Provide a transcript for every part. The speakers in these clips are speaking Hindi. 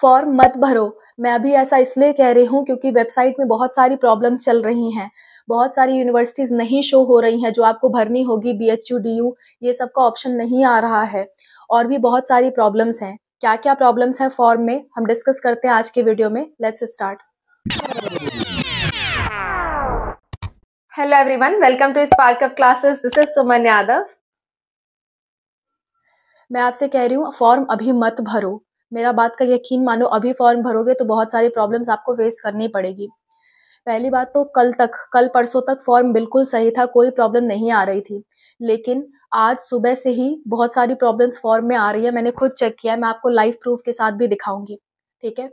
फॉर्म मत भरो। मैं अभी ऐसा इसलिए कह रही हूँ क्योंकि वेबसाइट में बहुत सारी प्रॉब्लम्स चल रही हैं, बहुत सारी यूनिवर्सिटीज़ नहीं शो हो रही हैं जो आपको भरनी होगी। BHU DU ये सब का ऑप्शन नहीं आ रहा है और भी बहुत सारी प्रॉब्लम्स हैं। क्या क्या प्रॉब्लम्स हैं फॉर्म में हम डिस्कस करते हैं आज के वीडियो में। Let's start. Hello everyone, welcome to Sparkup classes, this is Suman Yadav. मैं आपसे कह रही हूँ फॉर्म अभी मत भरो, मेरा बात का यकीन मानो। अभी फॉर्म भरोगे तो बहुत सारी प्रॉब्लम्स आपको फेस करनी पड़ेगी। पहली बात तो कल परसों तक फॉर्म बिल्कुल सही था, कोई प्रॉब्लम नहीं आ रही थी, लेकिन आज सुबह से ही बहुत सारी प्रॉब्लम्स फॉर्म में आ रही है। मैंने खुद चेक किया, मैं आपको लाइव प्रूफ के साथ भी दिखाऊंगी, ठीक है।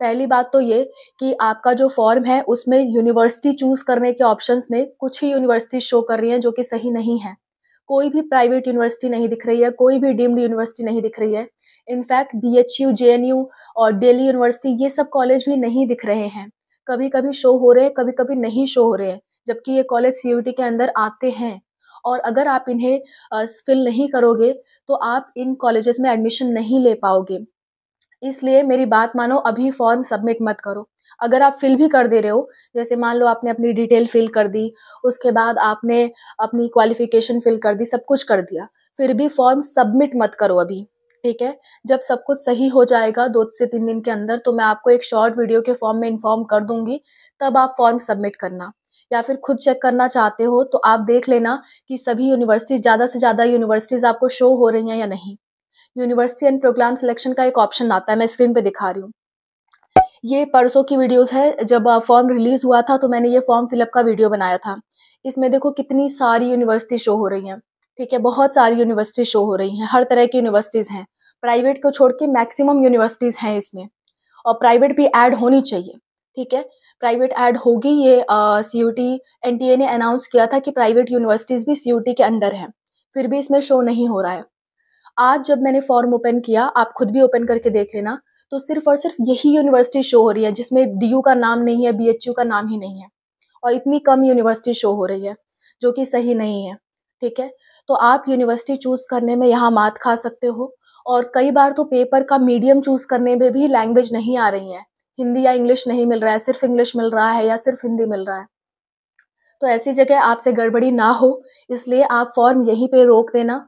पहली बात तो ये कि आपका जो फॉर्म है उसमें यूनिवर्सिटी चूज करने के ऑप्शंस में कुछ ही यूनिवर्सिटी शो कर रही हैं जो कि सही नहीं है। कोई भी प्राइवेट यूनिवर्सिटी नहीं दिख रही है, कोई भी डीम्ड यूनिवर्सिटी नहीं दिख रही है। इनफैक्ट BHU JNU और दिल्ली यूनिवर्सिटी ये सब कॉलेज भी नहीं दिख रहे हैं। कभी कभी शो हो रहे हैं, कभी कभी नहीं शो हो रहे हैं, जबकि ये कॉलेज CUET के अंदर आते हैं। और अगर आप इन्हें फिल नहीं करोगे तो आप इन कॉलेजेस में एडमिशन नहीं ले पाओगे। इसलिए मेरी बात मानो, अभी फॉर्म सबमिट मत करो। अगर आप फिल भी कर दे रहे हो, जैसे मान लो आपने अपनी डिटेल फिल कर दी, उसके बाद आपने अपनी क्वालिफिकेशन फिल कर दी, सब कुछ कर दिया, फिर भी फॉर्म सबमिट मत करो अभी, ठीक है। जब सब कुछ सही हो जाएगा 2 से 3 दिन के अंदर, तो मैं आपको एक शॉर्ट वीडियो के फॉर्म में इन्फॉर्म कर दूंगी, तब आप फॉर्म सबमिट करना। या फिर खुद चेक करना चाहते हो तो आप देख लेना कि सभी यूनिवर्सिटीज, ज़्यादा से ज़्यादा यूनिवर्सिटीज़ आपको शो हो रही हैं या नहीं। यूनिवर्सिटी एंड प्रोग्राम सिलेक्शन का एक ऑप्शन आता है, मैं स्क्रीन पे दिखा रही हूँ। ये परसों की वीडियोस है, जब फॉर्म रिलीज हुआ था तो मैंने ये फॉर्म फिलअप का वीडियो बनाया था। इसमें देखो कितनी सारी यूनिवर्सिटी शो हो रही हैं, ठीक है। बहुत सारी यूनिवर्सिटी शो हो रही हैं, हर तरह की यूनिवर्सिटीज़ हैं, प्राइवेट को छोड़ के मैक्सिमम यूनिवर्सिटीज़ हैं इसमें। और प्राइवेट भी ऐड होनी चाहिए, ठीक है, प्राइवेट ऐड होगी। ये CUET NTA ने अनाउंस किया था कि प्राइवेट यूनिवर्सिटीज़ भी CUET के अंडर हैं, फिर भी इसमें शो नहीं हो रहा है। आज जब मैंने फॉर्म ओपन किया, आप खुद भी ओपन करके देख लेना, तो सिर्फ और सिर्फ यही यूनिवर्सिटी शो हो रही है जिसमें DU का नाम नहीं है, BHU का नाम ही नहीं है। और इतनी कम यूनिवर्सिटी शो हो रही है जो कि सही नहीं है, ठीक है। तो आप यूनिवर्सिटी चूज़ करने में यहाँ मात खा सकते हो। और कई बार तो पेपर का मीडियम चूज़ करने में भी लैंग्वेज नहीं आ रही है, हिंदी या इंग्लिश नहीं मिल रहा है, सिर्फ इंग्लिश मिल रहा है या सिर्फ हिंदी मिल रहा है। तो ऐसी जगह आपसे गड़बड़ी ना हो, इसलिए आप फॉर्म यहीं पे रोक देना।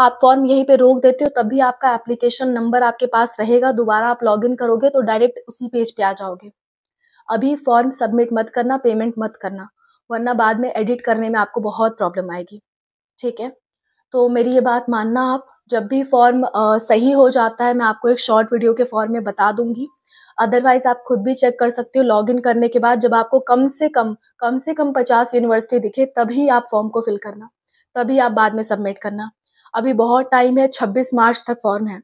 आप फॉर्म यहीं पे रोक देते हो तब भी आपका एप्लीकेशन नंबर आपके पास रहेगा, दोबारा आप लॉगिन करोगे तो डायरेक्ट उसी पेज पे आ जाओगे। अभी फॉर्म सबमिट मत करना, पेमेंट मत करना, वरना बाद में एडिट करने में आपको बहुत प्रॉब्लम आएगी, ठीक है। तो मेरी ये बात मानना आप। जब भी फॉर्म सही हो जाता है मैं आपको एक शॉर्ट वीडियो के फॉर्म में बता दूंगी। अदरवाइज आप खुद भी चेक कर सकते हो। लॉगिन करने के बाद जब आपको कम से कम 50 यूनिवर्सिटी दिखे तभी आप फॉर्म को फिल करना, तभी आप बाद में सबमिट करना। अभी बहुत टाइम है, 26 मार्च तक फॉर्म है,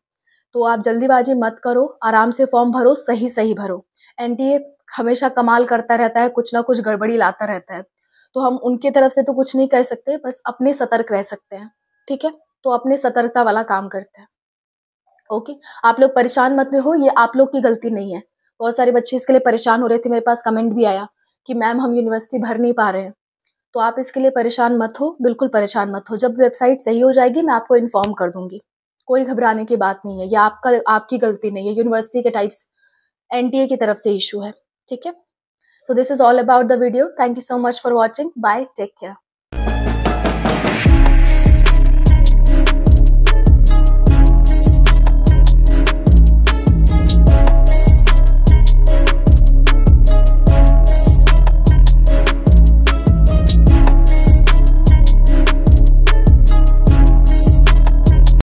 तो आप जल्दीबाजी मत करो, आराम से फॉर्म भरो, सही भरो। NTA हमेशा कमाल करता रहता है, कुछ ना कुछ गड़बड़ी लाता रहता है, तो हम उनकी तरफ से तो कुछ नहीं कह सकते, बस अपने सतर्क रह सकते हैं, ठीक है। तो अपने सतर्कता वाला काम करते हैं, ओके। आप लोग परेशान मत हो, ये आप लोग की गलती नहीं है। बहुत सारे बच्चे इसके लिए परेशान हो रहे थे, मेरे पास कमेंट भी आया कि मैम हम यूनिवर्सिटी भर नहीं पा रहे हैं। तो आप इसके लिए परेशान मत हो, बिल्कुल परेशान मत हो। जब वेबसाइट सही हो जाएगी मैं आपको इन्फॉर्म कर दूंगी, कोई घबराने की बात नहीं है। ये आपकी गलती नहीं है, यूनिवर्सिटी के टाइप्स NTA की तरफ से इशू है, ठीक है। So this is all about the video. Thank you so much for watching, bye, take care.